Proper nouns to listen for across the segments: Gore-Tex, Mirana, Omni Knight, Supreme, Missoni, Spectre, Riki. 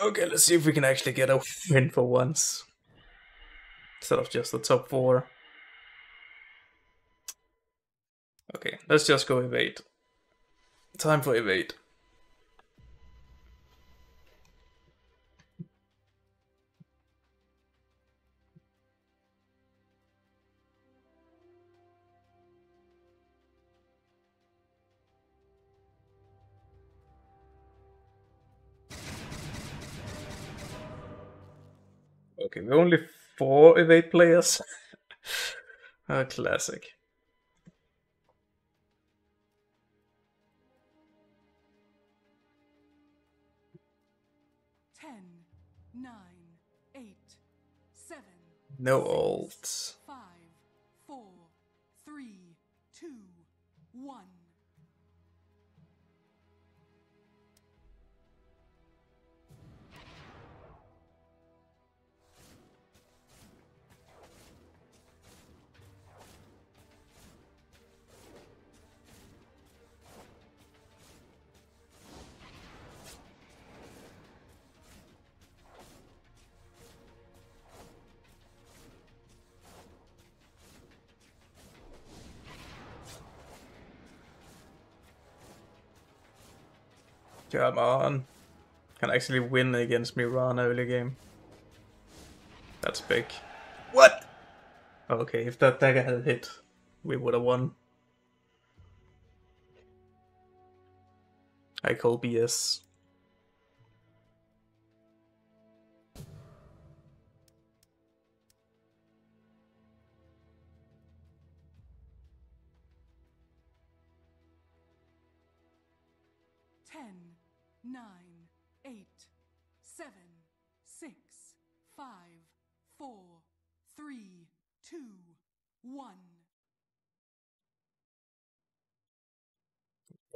Okay, let's see if we can actually get a win for once. Instead of just the top four. Okay, let's just go evade. Time for evade. Okay, we're only 4 evade players. A classic. No alts. 5, 4, 3, 2, 1. Come on. Can actually win against Mirana early game. That's big. What? Okay, if that dagger had hit, we would have won. I call BS.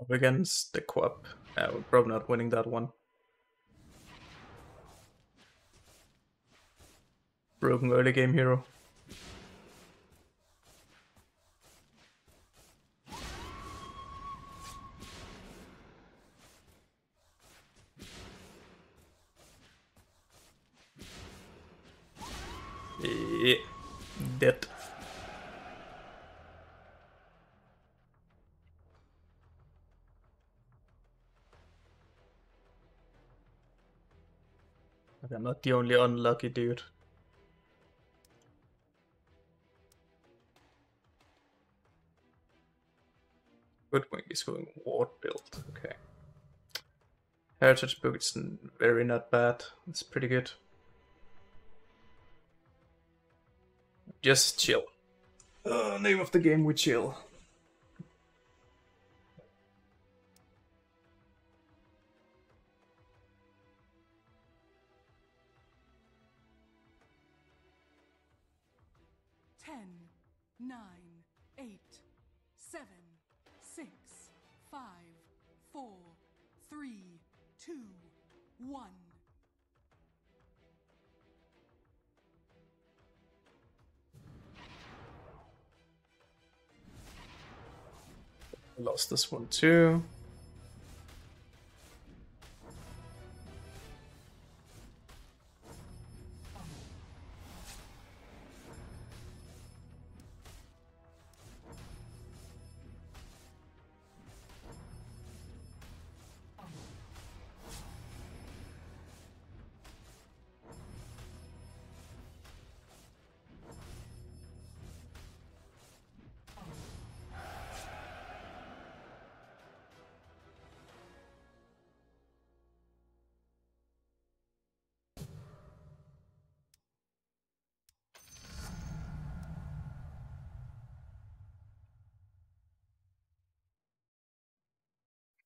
Against the Quap. We're probably not winning that one. Broken early game hero. Yeah, dead. I'm not the only unlucky dude. Goodwing is going ward build, okay. Heritage book is very not bad, it's pretty good. Just chill. Name of the game, we chill. Lost this one too.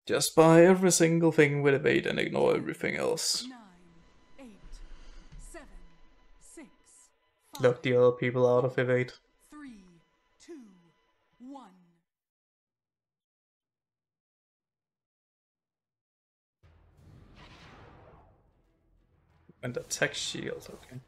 Just buy every single thing with evade and ignore everything else. 9, 8, 7, 6, 5, lock the other people out of evade. 3, 2, 1. And attack shield, okay.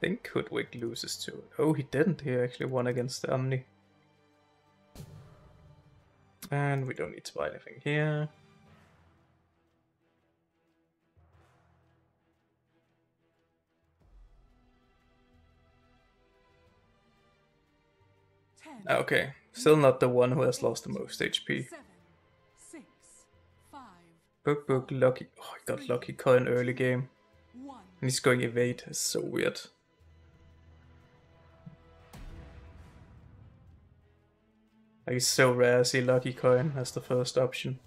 think Hoodwig loses to... Oh, he didn't. He actually won against Omni. And we don't need to buy anything here. Okay, still not the one who has lost the most HP. Book, book, lucky. Oh, I got lucky coin early game. And he's going evade. It's so weird. Like, it's so rare I see lucky coin as the first option.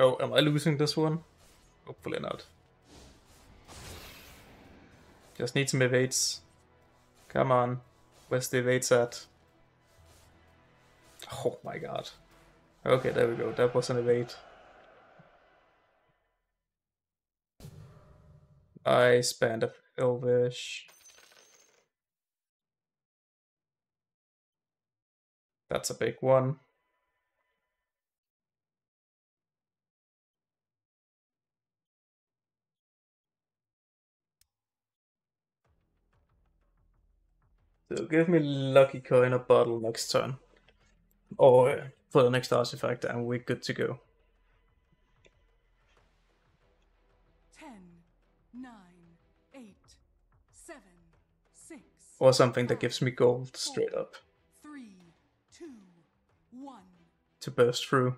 Oh, am I losing this one? Hopefully not. Just need some evades. Come on. Where's the evades at? Oh my god. Okay, there we go. That was an evade. I spanned up Elvish. That's a big one. So give me lucky coin a bottle next turn, or for the next artifact, and we're good to go. 10, 9, 8, 7, 6. Or something that gives me gold straight up. 3, 2, 1. To burst through.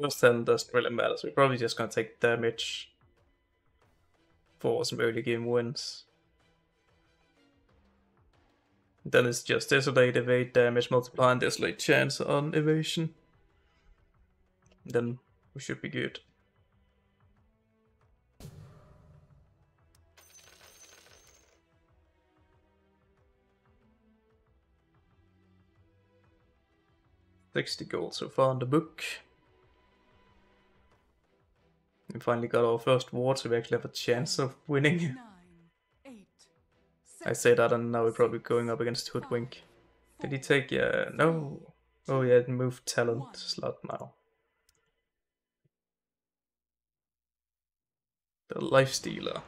First 10 doesn't really matter, so we're probably just gonna take damage for some early game wins. Then it's just dissuade, evade, damage, multiply, and there's late chance on evasion. Then we should be good. $60 gold so far on the book. We finally got our first ward, so we actually have a chance of winning. 9, 8, 7, I say that, and now we're probably going up against Hoodwink. Did he take? Yeah, no. Oh, yeah, it moved talent 1. Slot now. The Lifestealer.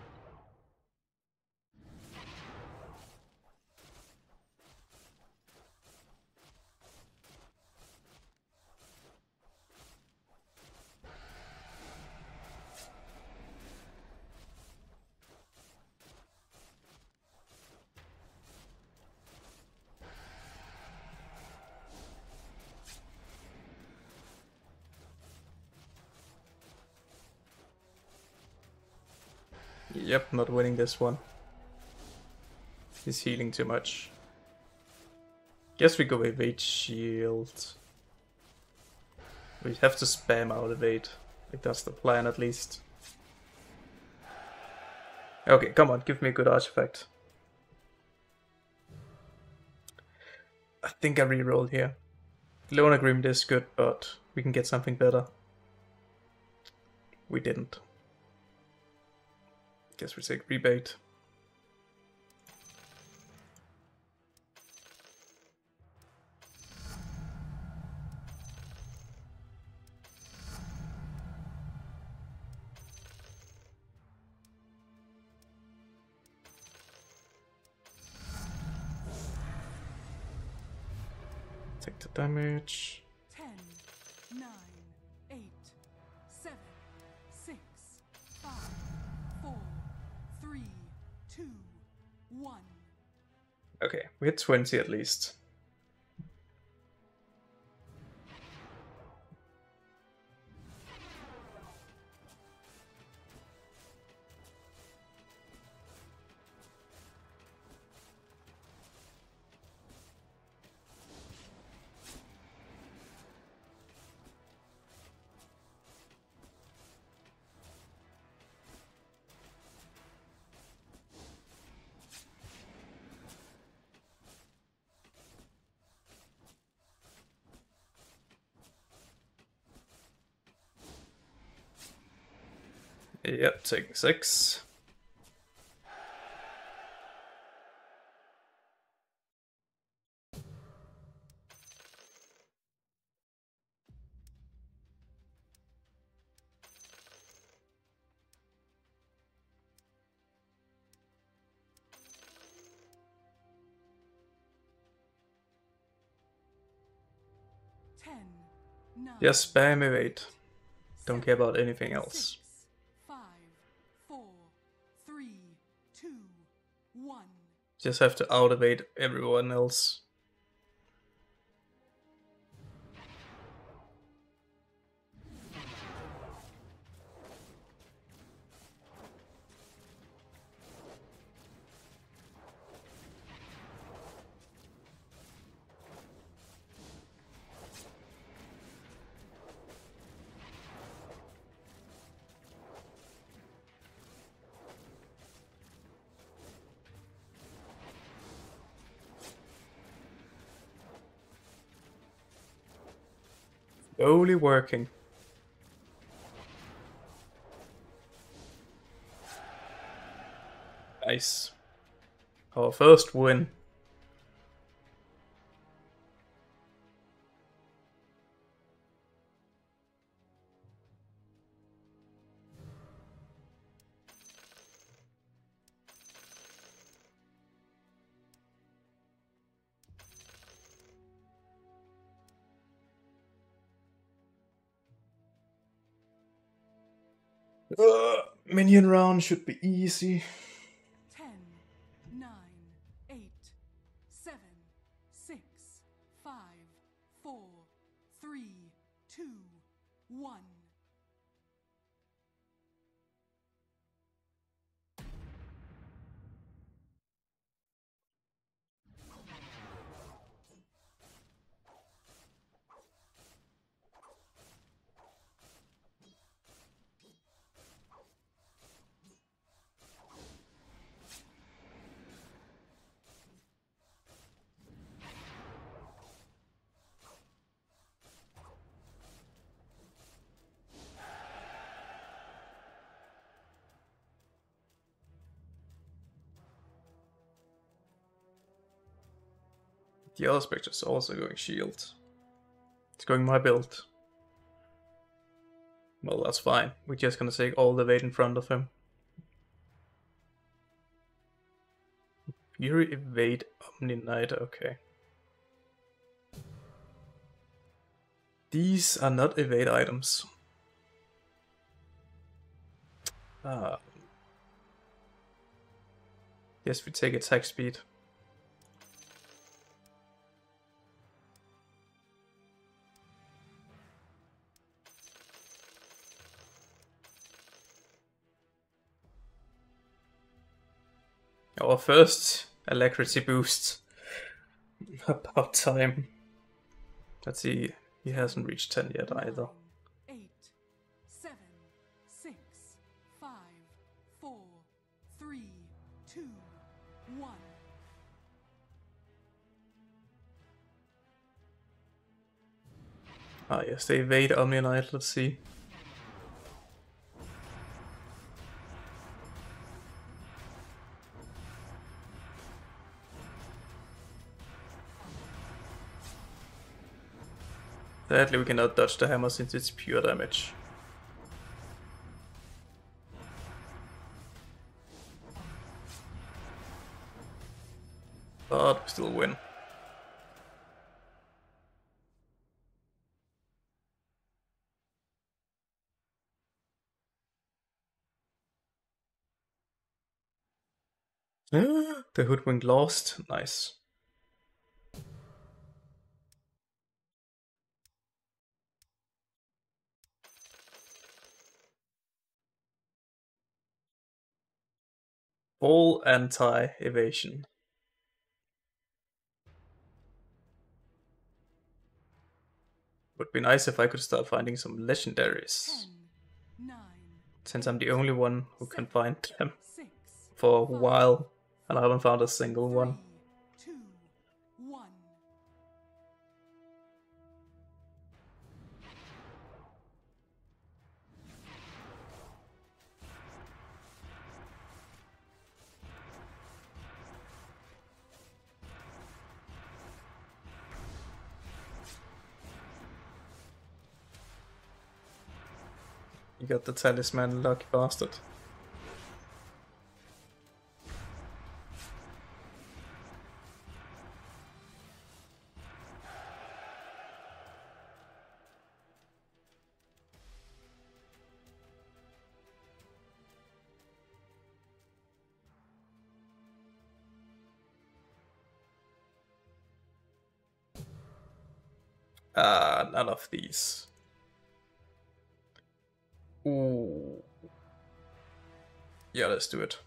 Yep, not winning this one. He's healing too much. Guess we go evade shield. We have to spam out evade. Like, that's the plan at least. Okay, come on, give me a good artifact. I think I rerolled here. Loan Agreement is good, but we can get something better. We didn't. Guess we take rebate. Take the damage. 10, 9, 8, 7, 6, 5, 4, 3, 2, 1. Okay, we hit 20 at least. Yep, taking 6. Just spam evade. Don't care about anything else. 6, 5, 4, 3, 2, 1. Just have to out evade everyone else. Only working. Nice. Our first win. Minion round should be easy. 10, 9, 8, 7, 6, 5, 4, 3, 2, 1. The other Spectre is also going shield. It's going my build. Well, that's fine. We're just gonna take all the evade in front of him. Fury evade Omni Knight, okay. These are not evade items. Yes, we take attack speed. Our first Alacrity boost. About time. Let's see, he hasn't reached 10 yet either. 9, 8, 7, 6, 5, 4, 3, 2, 1. Ah yes, they evade Omni Knight, let's see. Sadly, we cannot dodge the hammer since it's pure damage. But we still win. The Hoodwink lost. Nice. All anti-evasion. Would be nice if I could start finding some legendaries. 10, 9, since I'm the only one who can find them for a while, and I haven't found a single one. 2, 1. You got the talisman, lucky bastard. None of these. Ooh. Yeah, let's do it.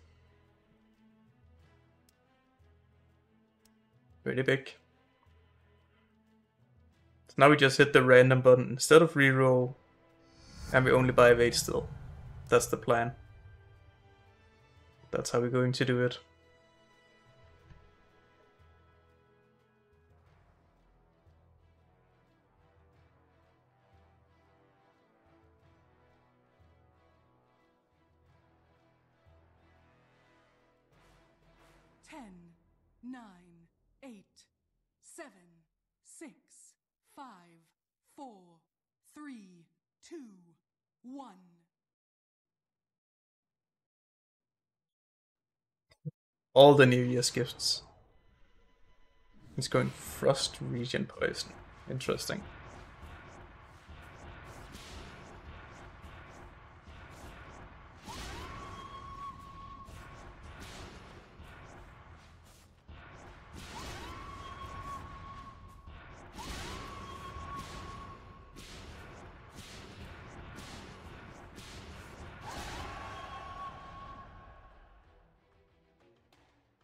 Pretty big. So now we just hit the random button instead of reroll, and we only buy evade still. That's the plan. That's how we're going to do it. All the New Year's gifts. He's going Frost Region Poison. Interesting.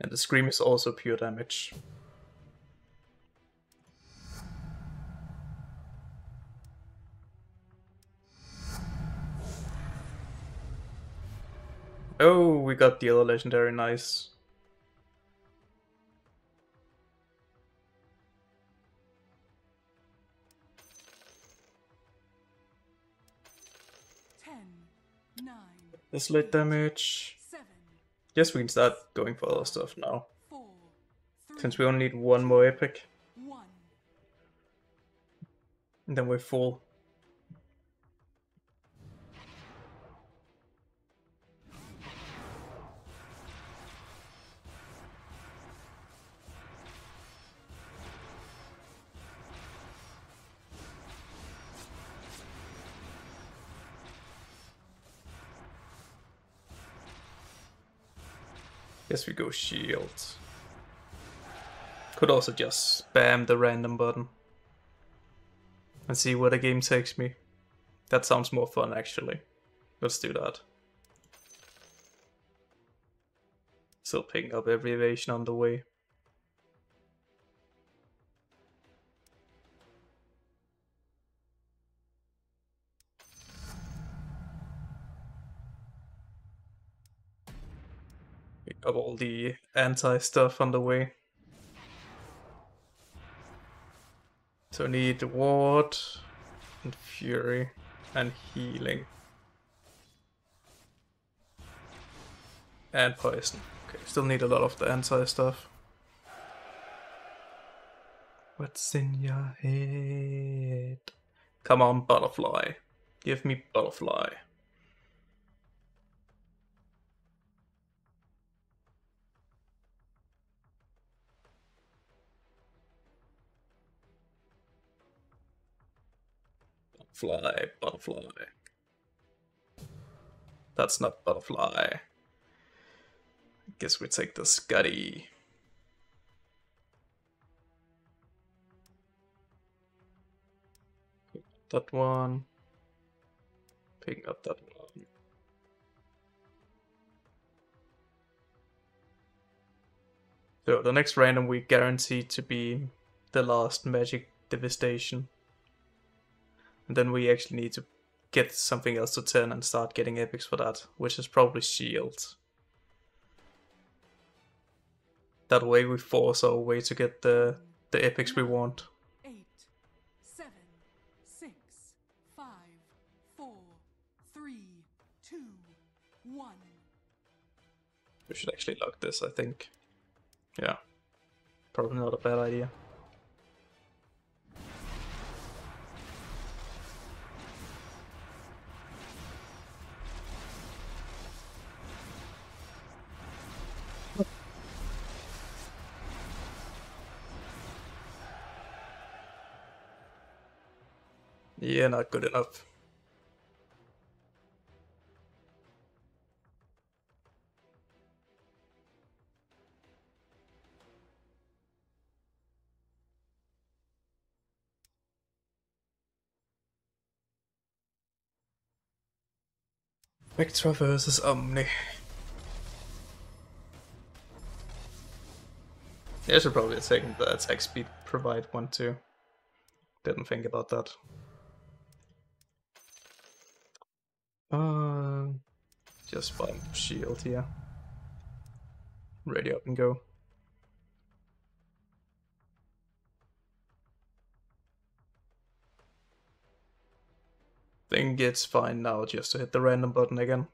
And the Scream is also pure damage. Oh, we got the other legendary, nice. This late damage. Yes, we can start going for other stuff now, since we only need one more epic, and then we're full. Yes, we go shield. Could also just spam the random button and see where the game takes me. That sounds more fun, actually. Let's do that. Still picking up every evasion on the way. Of all the anti-stuff on the way. So I need ward and fury and healing. And poison. Okay, still need a lot of the anti-stuff. What's in your head? Come on, butterfly. Give me butterfly. Butterfly, butterfly. That's not butterfly. I guess we take the Scuddy. Pick up that one. Pick up that one. So the next random we guarantee to be the last magic devastation. And then we actually need to get something else to turn and start getting epics for that, which is probably shield. That way we force our way to get the epics we want. 8, 7, 6, 5, 4, 3, 2, 1. We should actually lock this, I think. Yeah, probably not a bad idea. You're not good enough. Spectre versus Omni. There should probably a second attack speed provide one too. Didn't think about that. Just buy shield here. Ready up and go. Think it's fine now just to hit the random button again.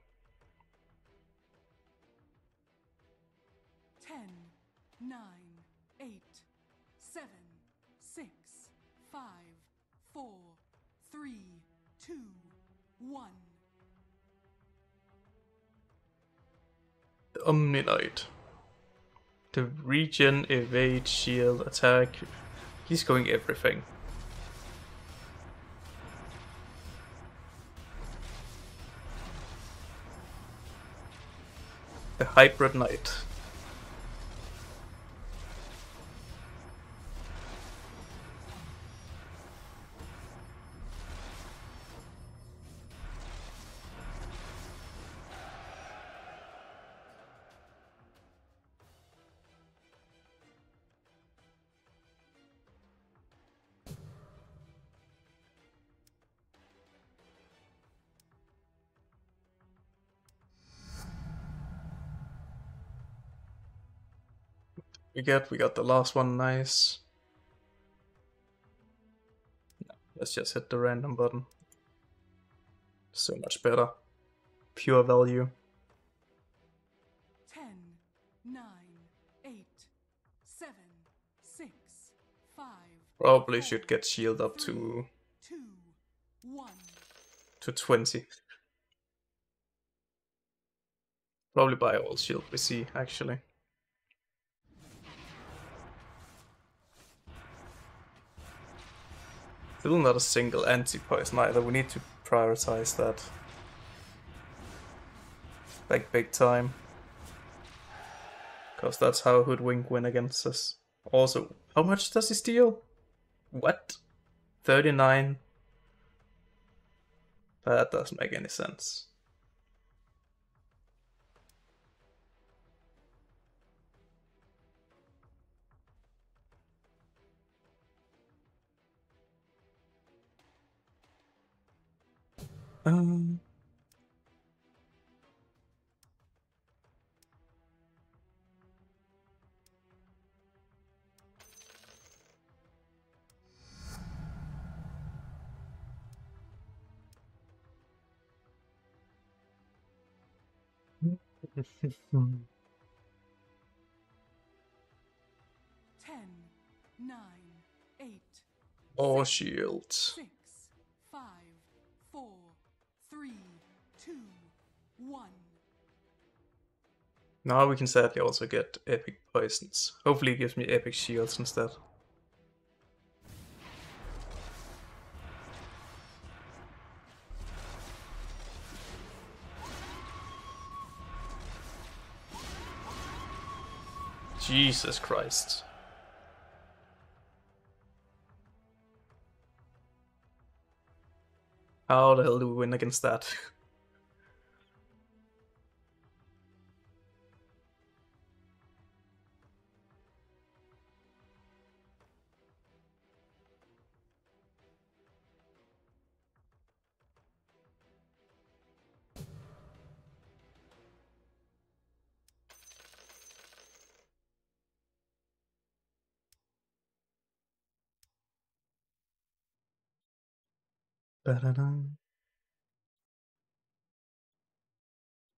10, 9, 8, 7, 6, 5, 4, 3, 2, 1. The Omni Knight. The regen, evade, shield, attack. He's going everything. The Hybrid Knight. We got the last one, nice. No, let's just hit the random button. So much better. Pure value. 10, 9, 8, 7, 6, 5. Probably should get shield up to 2, 1. To 20. Probably buy all shield we see actually. Still not a single anti-poison either, we need to prioritize that. Like big time. Cause that's how Hoodwink win against us. Also, how much does he steal? What? 39? That doesn't make any sense. Ten, 9, 8. Or shields. 6, 5, 4, 3, 2, 1. Now we can sadly also get epic poisons. Hopefully it gives me epic shields instead. Jesus Christ. How the hell do we win against that?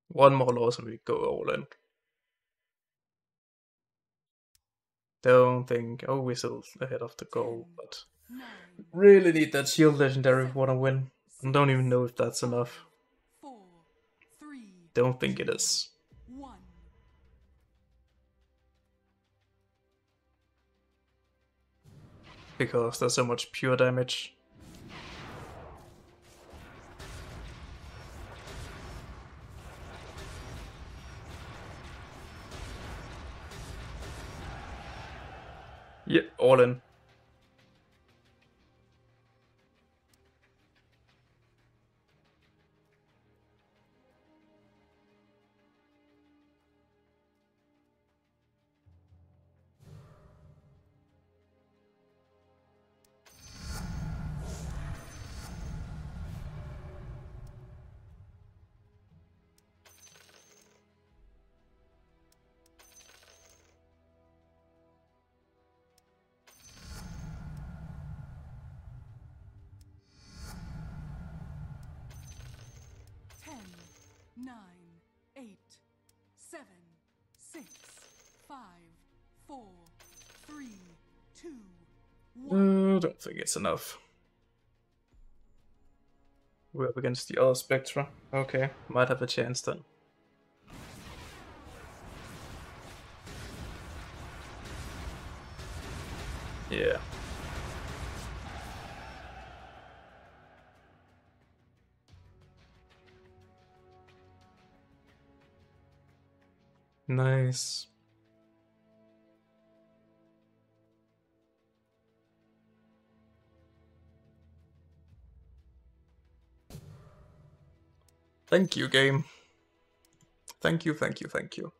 One more loss and we go all in. Don't think. Oh, we're still ahead of the goal, but really need that shield legendary if we want to win. I don't even know if that's enough. Don't think it is. Because there's so much pure damage. Yeah, all in. I don't think it's enough. We're up against the other Spectre. Okay, might have a chance then. Yeah. Nice. Thank you, game. Thank you, thank you, thank you.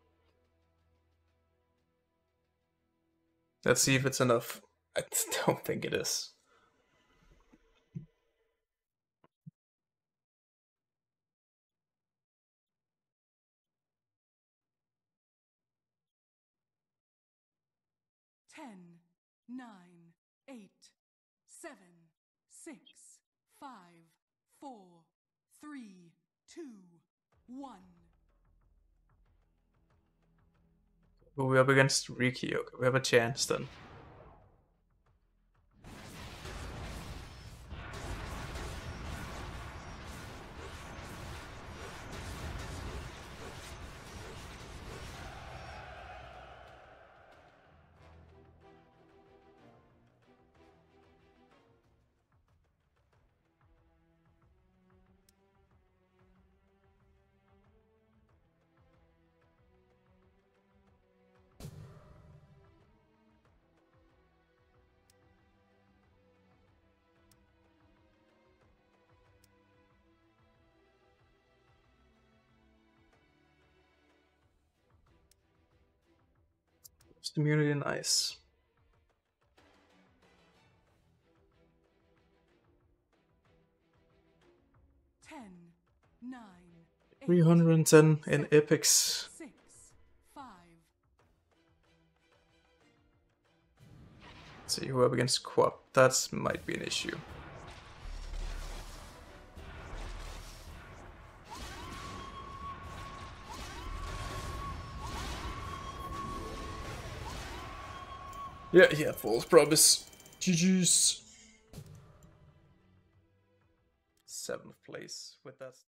Let's see if it's enough. I don't think it is. Ten, 9, 8, 7, 6, 5, 4, 3, 2, 1. Oh, we're up against Riki. Okay, we have a chance then. Immunity and ice. Ten, 310 in epics. 6, 5. Let's see who up against Quap. That might be an issue. Yeah, false promise. GG's. 7th place with that.